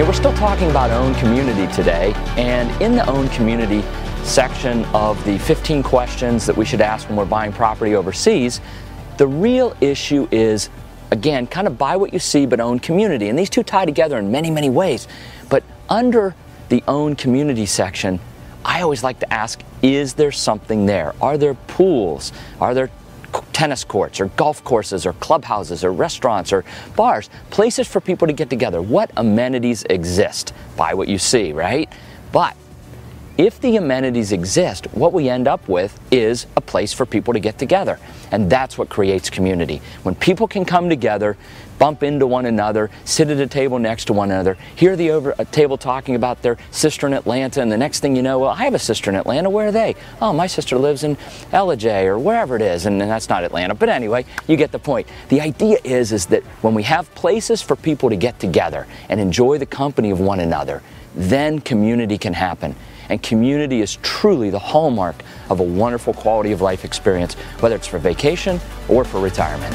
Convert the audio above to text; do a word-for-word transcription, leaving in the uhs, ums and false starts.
Now, we're still talking about OWN Community today, and in the OWN Community section of the fifteen questions that we should ask when we're buying property overseas, the real issue is, again, kind of buy what you see but own community. And these two tie together in many, many ways. But under the own community section, I always like to ask, is there something there? Are there pools? Are there tennis courts or golf courses or clubhouses or restaurants or bars? Places for people to get together. What amenities exist? Buy what you see, right? But if the amenities exist, what we end up with is a place for people to get together. And that's what creates community. When people can come together, bump into one another, sit at a table next to one another, hear the over a table talking about their sister in Atlanta, and the next thing you know, well, I have a sister in Atlanta, where are they? Oh, my sister lives in L A J or wherever it is, and, and that's not Atlanta, but anyway, you get the point. The idea is, is that when we have places for people to get together and enjoy the company of one another, then community can happen. And community is truly the hallmark of a wonderful quality of life experience, whether it's for vacation or for retirement.